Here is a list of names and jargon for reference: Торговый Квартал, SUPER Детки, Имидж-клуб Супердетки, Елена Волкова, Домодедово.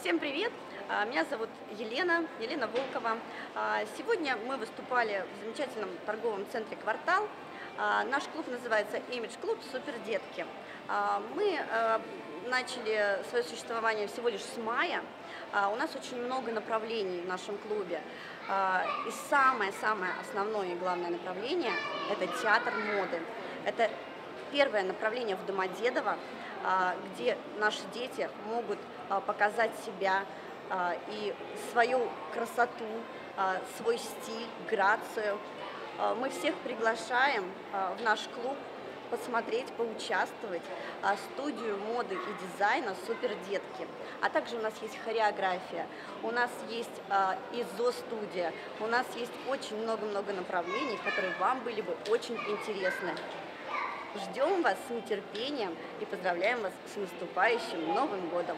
Всем привет! Меня зовут Елена Волкова. Сегодня мы выступали в замечательном торговом центре «Квартал». Наш клуб называется «Имидж-клуб Супердетки». Мы начали свое существование всего лишь с мая. У нас очень много направлений в нашем клубе. И самое-самое основное и главное направление – это театр моды. Это первое направление в Домодедово, где наши дети могут показать себя и свою красоту, свой стиль, грацию. Мы всех приглашаем в наш клуб посмотреть, поучаствовать в студию моды и дизайна «Супердетки». А также у нас есть хореография, у нас есть изо-студия, у нас есть очень много-много направлений, которые вам были бы очень интересны. Ждем вас с нетерпением и поздравляем вас с наступающим Новым годом!